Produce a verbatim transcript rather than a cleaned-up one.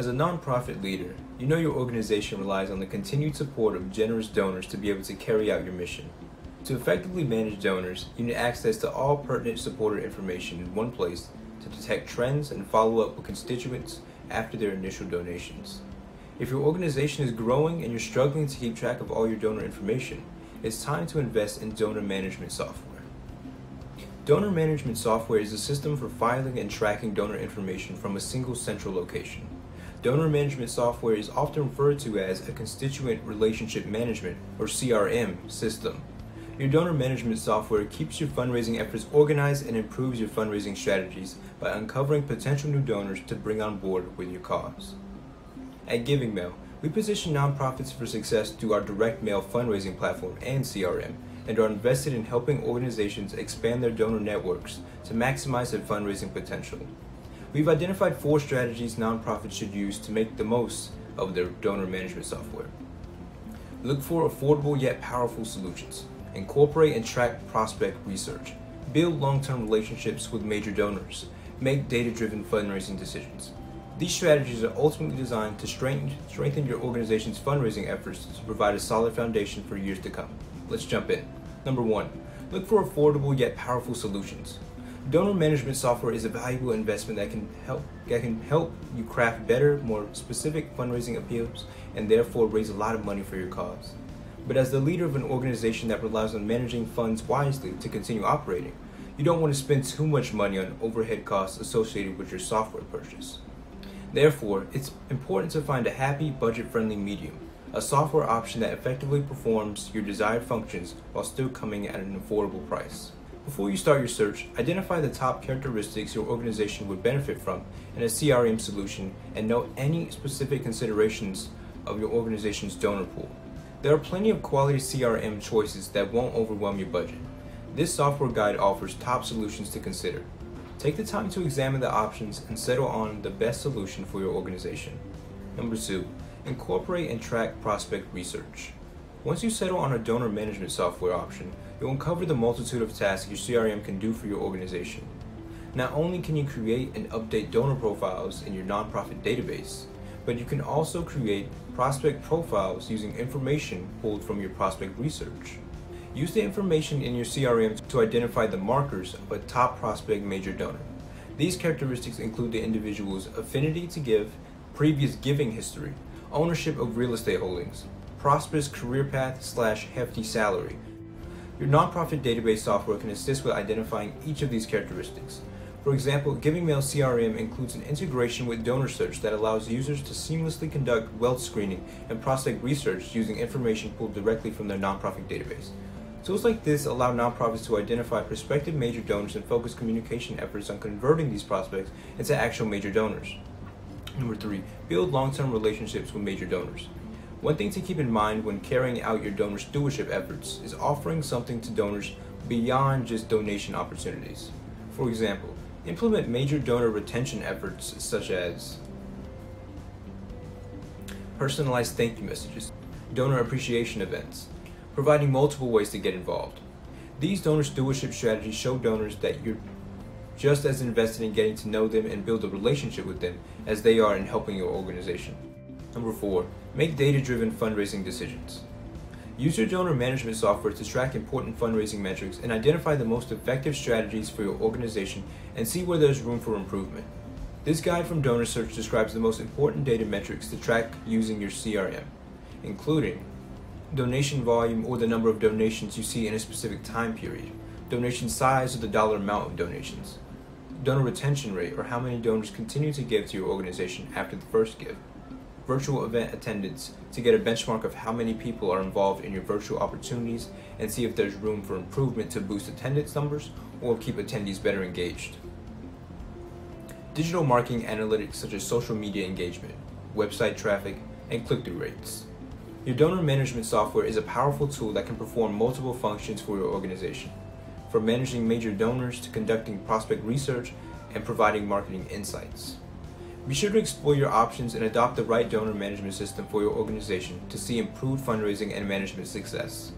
As a nonprofit leader, you know your organization relies on the continued support of generous donors to be able to carry out your mission. To effectively manage donors, you need access to all pertinent supporter information in one place to detect trends and follow up with constituents after their initial donations. If your organization is growing and you're struggling to keep track of all your donor information, it's time to invest in donor management software. Donor management software is a system for filing and tracking donor information from a single central location. Donor management software is often referred to as a constituent relationship management, or C R M, system. Your donor management software keeps your fundraising efforts organized and improves your fundraising strategies by uncovering potential new donors to bring on board with your cause. At GivingMail, we position nonprofits for success through our direct mail fundraising platform and C R M, and are invested in helping organizations expand their donor networks to maximize their fundraising potential. We've identified four strategies nonprofits should use to make the most of their donor management software. Look for affordable yet powerful solutions. Incorporate and track prospect research. Build long-term relationships with major donors. Make data-driven fundraising decisions. These strategies are ultimately designed to strengthen your organization's fundraising efforts to provide a solid foundation for years to come. Let's jump in. Number one, look for affordable yet powerful solutions. Donor management software is a valuable investment that can help that can help you craft better, more specific fundraising appeals and therefore raise a lot of money for your cause. But as the leader of an organization that relies on managing funds wisely to continue operating, you don't want to spend too much money on overhead costs associated with your software purchase. Therefore, it's important to find a happy, budget-friendly medium, a software option that effectively performs your desired functions while still coming at an affordable price. Before you start your search, identify the top characteristics your organization would benefit from in a C R M solution and note any specific considerations of your organization's donor pool. There are plenty of quality C R M choices that won't overwhelm your budget. This software guide offers top solutions to consider. Take the time to examine the options and settle on the best solution for your organization. Number two, incorporate and track prospect research. Once you settle on a donor management software option, you'll uncover the multitude of tasks your C R M can do for your organization. Not only can you create and update donor profiles in your nonprofit database, but you can also create prospect profiles using information pulled from your prospect research. Use the information in your C R M to identify the markers of a top prospect major donor. These characteristics include the individual's affinity to give, previous giving history, ownership of real estate holdings, prosperous career path slash hefty salary. Your nonprofit database software can assist with identifying each of these characteristics. For example, GivingMail C R M includes an integration with DonorSearch that allows users to seamlessly conduct wealth screening and prospect research using information pulled directly from their nonprofit database. Tools like this allow nonprofits to identify prospective major donors and focus communication efforts on converting these prospects into actual major donors. Number three, build long-term relationships with major donors. One thing to keep in mind when carrying out your donor stewardship efforts is offering something to donors beyond just donation opportunities. For example, implement major donor retention efforts such as personalized thank you messages, donor appreciation events, providing multiple ways to get involved. These donor stewardship strategies show donors that you're just as invested in getting to know them and build a relationship with them as they are in helping your organization. Number four, make data-driven fundraising decisions. Use your donor management software to track important fundraising metrics and identify the most effective strategies for your organization and see where there's room for improvement. This guide from DonorSearch describes the most important data metrics to track using your C R M, including donation volume or the number of donations you see in a specific time period, donation size or the dollar amount of donations, donor retention rate or how many donors continue to give to your organization after the first give, virtual event attendance to get a benchmark of how many people are involved in your virtual opportunities and see if there's room for improvement to boost attendance numbers or keep attendees better engaged. Digital marketing analytics such as social media engagement, website traffic, and click-through rates. Your donor management software is a powerful tool that can perform multiple functions for your organization, from managing major donors to conducting prospect research and providing marketing insights. Be sure to explore your options and adopt the right donor management system for your organization to see improved fundraising and management success.